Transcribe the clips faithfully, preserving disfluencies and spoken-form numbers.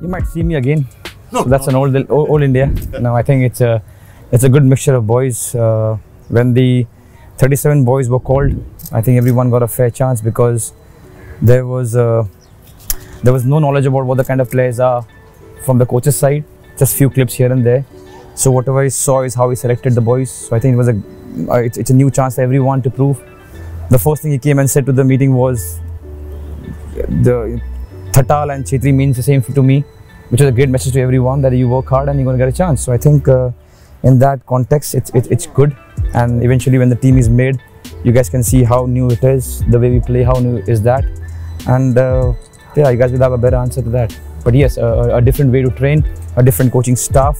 You might see me again. No, so that's no. an old old India. Now I think it's a it's a good mixture of boys. Uh, when the thirty-seven boys were called, I think everyone got a fair chance because there was uh, there was no knowledge about what the kind of players are from the coach's side. Just few clips here and there. So whatever he saw is how he selected the boys. So I think it was a uh, it's, it's a new chance for everyone to prove. The first thing he came and said to the meeting was the Thatal and Chhetri means the same to me, which is a great message to everyone that you work hard and you're going to get a chance. So I think uh, in that context, it's, it's, it's good. And eventually when the team is made, you guys can see how new it is, the way we play, how new is that. And uh, yeah, you guys will have a better answer to that. But yes, a, a different way to train, a different coaching staff.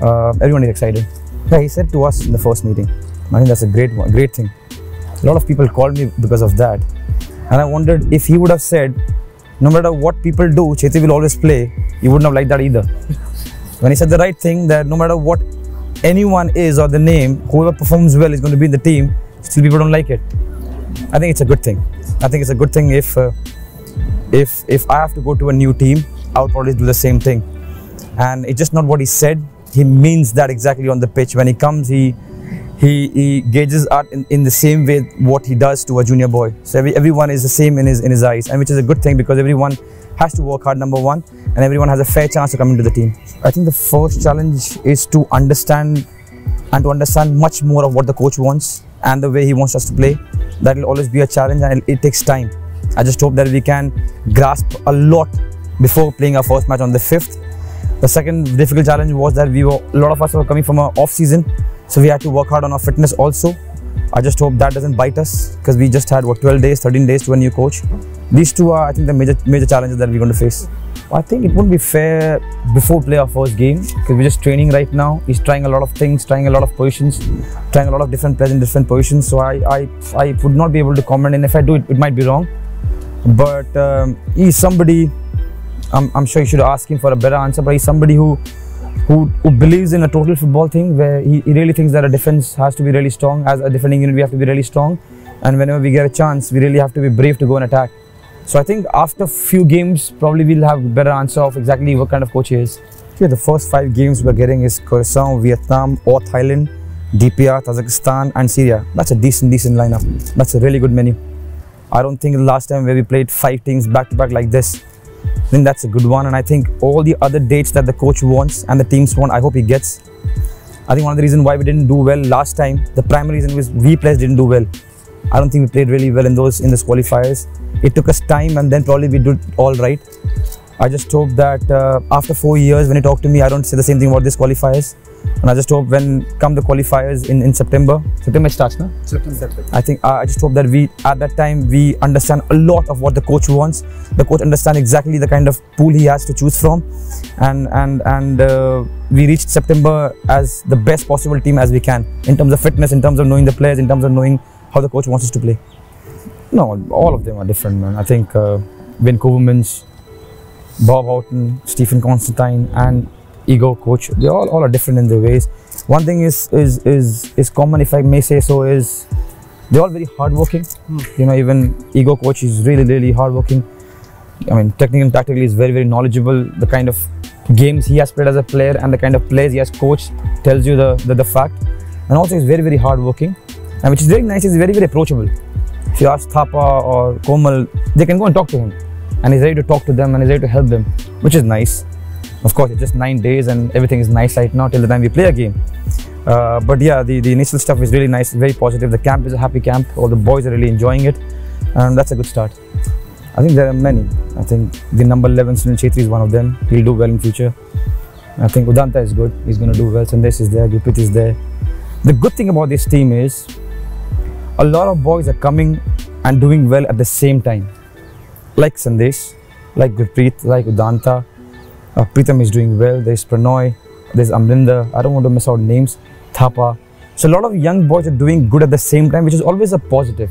Uh, everyone is excited. Yeah, he said to us in the first meeting. I think that's a great, one, great thing. A lot of people called me because of that. And I wondered if he would have said, no matter what people do, Chhetri will always play. You wouldn't have liked that either. When he said the right thing, that no matter what anyone is or the name, whoever performs well is going to be in the team, still people don't like it. I think it's a good thing. I think it's a good thing if uh, if if I have to go to a new team, I would probably do the same thing. And it's just not what he said. He means that exactly on the pitch. When he comes, he he, he gauges art in, in the same way what he does to a junior boy. So every, everyone is the same in his in his eyes, and which is a good thing because everyone has to work hard, number one, and everyone has a fair chance to come into the team. I think the first challenge is to understand and to understand much more of what the coach wants and the way he wants us to play. That will always be a challenge, and it, it takes time. I just hope that we can grasp a lot before playing our first match on the fifth. The second difficult challenge was that we were a lot of us were coming from an off season, so we had to work hard on our fitness also. I just hope that doesn't bite us because we just had what twelve days, thirteen days to a new coach. These two are, I think, the major major challenges that we're going to face. I think it wouldn't be fair before we play our first game because we're just training right now. He's trying a lot of things, trying a lot of positions, trying a lot of different players in different positions. So I I, I would not be able to comment, and if I do, it, it might be wrong. But um, he's somebody. I'm I'm sure you should ask him for a better answer. But he's somebody who. Who, who believes in a total football thing where he, he really thinks that a defence has to be really strong. As a defending unit, we have to be really strong, and whenever we get a chance, we really have to be brave to go and attack. So I think after few games, probably we'll have a better answer of exactly what kind of coach he is. Yeah, the first five games we're getting is Curaçao, Vietnam, or Thailand, D P R, Kazakhstan and Syria. That's a decent, decent lineup. That's a really good menu. I don't think the last time where we played five teams back to back like this. I think that's a good one, and I think all the other dates that the coach wants and the teams want, I hope he gets. I think one of the reasons why we didn't do well last time, the primary reason was we players didn't do well. I don't think we played really well in those in those qualifiers. It took us time, and then probably we did all right. I just hope that uh, after four years, when you talk to me, I don't say the same thing about these qualifiers. And I just hope when come the qualifiers in, in September, September starts, na? September. I think uh, I just hope that we at that time we understand a lot of what the coach wants. The coach understands exactly the kind of pool he has to choose from, and and and uh, we reached September as the best possible team as we can in terms of fitness, in terms of knowing the players, in terms of knowing how the coach wants us to play. No, all of them are different, man. I think uh, Ben Kovermans, Bob Houghton, Stephen Constantine, and Igor coach, they all, all are different in their ways. One thing is is is is common, if I may say so, is they're all very hardworking. Mm. You know, even Igor coach is really really hardworking. I mean, technically and tactically is very very knowledgeable. The kind of games he has played as a player and the kind of players he has coached tells you the the, the fact. And also he's very very hardworking, and which is very nice. He's very very approachable. If you ask Thapa or Komal, they can go and talk to him, and he's ready to talk to them and he's ready to help them, which is nice. Of course, it's just nine days and everything is nice right now till the time we play a game. Uh, but yeah, the, the initial stuff is really nice, very positive. The camp is a happy camp. All the boys are really enjoying it. And that's a good start. I think there are many. I think the number eleven, Sunil Chhetri, is one of them. He'll do well in future. I think Udanta is good. He's going to do well. Sandesh is there. Gurpreet is there. The good thing about this team is a lot of boys are coming and doing well at the same time. Like Sandesh, like Gurpreet, like Udanta. Uh, Preetam is doing well, there's Pranoy, there's Amrinda, I don't want to miss out names, Thapa. So a lot of young boys are doing good at the same time, which is always a positive.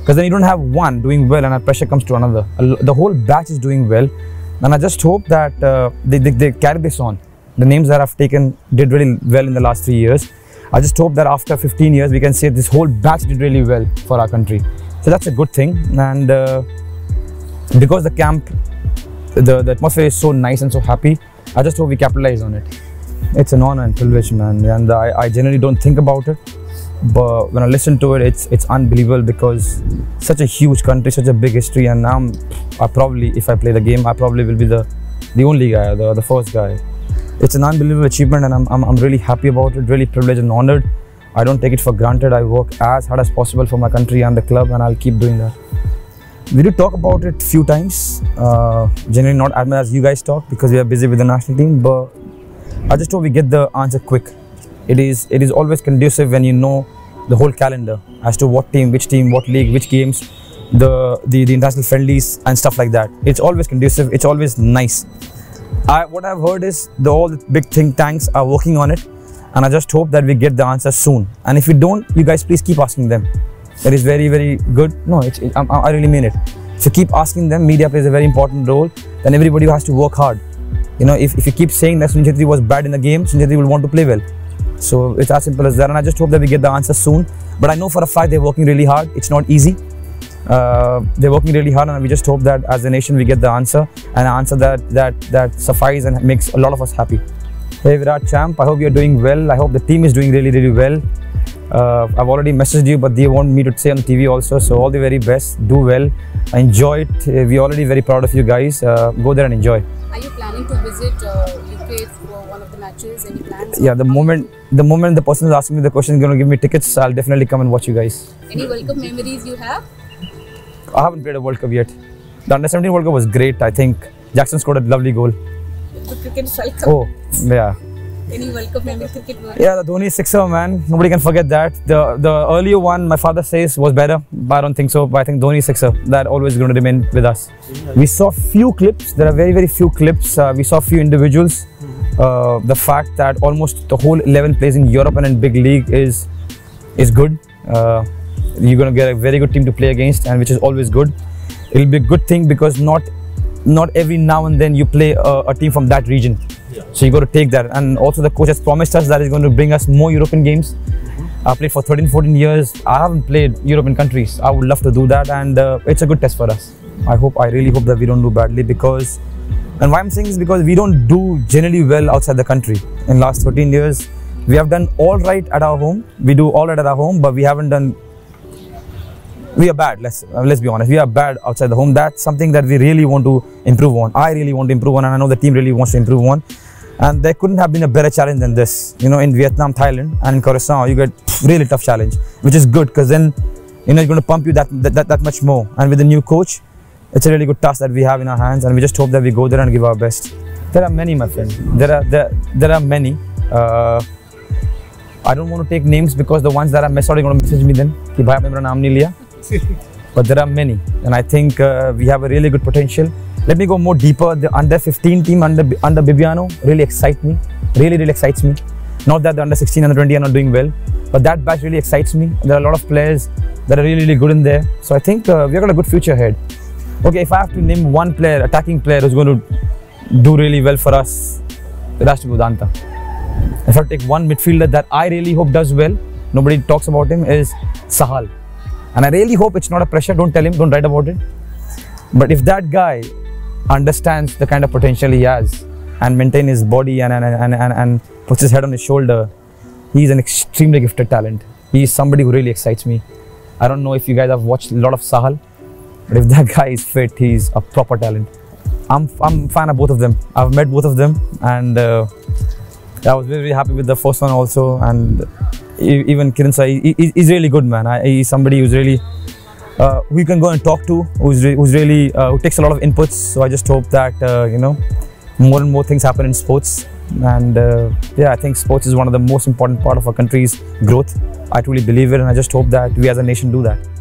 Because then you don't have one doing well and a pressure comes to another. The whole batch is doing well, and I just hope that uh, they, they, they carry this on. The names that I've taken did really well in the last three years. I just hope that after fifteen years, we can say this whole batch did really well for our country. So that's a good thing, and uh, because the camp the, the atmosphere is so nice and so happy. I just hope we capitalize on it. It's an honor and privilege, man, and I, I generally don't think about it, but when I listen to it, it's it's unbelievable, because such a huge country, such a big history, and I'm, I probably, if I play the game, I probably will be the, the only guy, the, the first guy. It's an unbelievable achievement, and I'm, I'm, I'm really happy about it, really privileged and honored. I don't take it for granted. I work as hard as possible for my country and the club, and I'll keep doing that. We did talk about it few times, uh, generally not as much as you guys talk, because we are busy with the national team, but I just hope we get the answer quick. It is it is always conducive when you know the whole calendar as to what team, which team, what league, which games, the, the, the international friendlies and stuff like that. It's always conducive, it's always nice. I, what I've heard is the, all the big think tanks are working on it, and I just hope that we get the answer soon. And if we don't, you guys please keep asking them. It is very, very good. No, it's, it, I, I really mean it. So keep asking them. Media plays a very important role, and everybody has to work hard. You know, if, if you keep saying that Sunil Chhetri was bad in the game, Sunil Chhetri will want to play well. So it's as simple as that, and I just hope that we get the answer soon. But I know for a fact they're working really hard. It's not easy. Uh, they're working really hard, and we just hope that as a nation we get the answer, and an answer that that that suffices and makes a lot of us happy. Hey Virat Champ, I hope you're doing well. I hope the team is doing really, really well. Uh, I've already messaged you, but they want me to say on T V also. So all the very best. Do well. Enjoy it. We're already very proud of you guys. Uh, go there and enjoy. Are you planning to visit uh, U K for one of the matches? Any plans? Yeah, the moment the moment the person is asking me the question, is going to give me tickets, I'll definitely come and watch you guys. Any World Cup memories you have? I haven't played a World Cup yet. The under seventeen World Cup was great. I think Jackson scored a lovely goal. The cricket striker. Oh, yeah. Any World Cup memory, cricket World Cup? Yeah, the Dhoni sixer, man. Nobody can forget that. The the earlier one, my father says, was better. But I don't think so. But I think Dhoni sixer, that always going to remain with us. We saw few clips. There are very, very few clips. Uh, we saw few individuals. Uh, the fact that almost the whole eleven plays in Europe and in big league is, is good. Uh, you're going to get a very good team to play against, and which is always good. It'll be a good thing, because not, not every now and then you play a, a team from that region. So you got to take that, and also the coach has promised us that he's going to bring us more European games. Mm-hmm. I played for thirteen fourteen years. I haven't played European countries. I would love to do that, and uh, it's a good test for us. I hope, I really hope that we don't do badly, because, and why I'm saying is because we don't do generally well outside the country. In last thirteen years, we have done all right at our home. We do all right at our home, but we haven't done. We are bad. Let's uh, let's be honest. We are bad outside the home. That's something that we really want to improve on. I really want to improve on, and I know the team really wants to improve on. And there couldn't have been a better challenge than this. You know, in Vietnam, Thailand, and in Curaçao, you get really tough challenge, which is good, because then, you know, it's going to pump you that, that that much more. And with the new coach, it's a really good task that we have in our hands, and we just hope that we go there and give our best. There are many, my friend. There are there there are many. Uh, I don't want to take names, because the ones that I mess out are going to message me then. Ki bhai aapne mera naam nahi liya. But there are many, and I think uh, we have a really good potential. Let me go more deeper. The under fifteen team under under Bibiano really excites me. Really, really excites me. Not that the under sixteen, under twenty are not doing well, but that batch really excites me. There are a lot of players that are really, really good in there. So I think uh, we've got a good future ahead. Okay, if I have to name one player, attacking player, who's going to do really well for us, it has to be Udanta. If I take one midfielder that I really hope does well, nobody talks about him, is Sahal. And I really hope it's not a pressure. Don't tell him, don't write about it. But if that guy understands the kind of potential he has, and maintain his body, and and, and, and and puts his head on his shoulder, he's an extremely gifted talent. He's somebody who really excites me. I don't know if you guys have watched a lot of Sahal, but if that guy is fit, he's a proper talent. I'm I'm a fan of both of them. I've met both of them, and uh, I was very, very happy with the first one also, and even Kiran sir, he, he's really good, man. He's somebody who's really Uh, who you can go and talk to, who's, re who's really, uh, who takes a lot of inputs. So I just hope that, uh, you know, more and more things happen in sports. And uh, yeah, I think sports is one of the most important part of our country's growth. I truly believe it, and I just hope that we as a nation do that.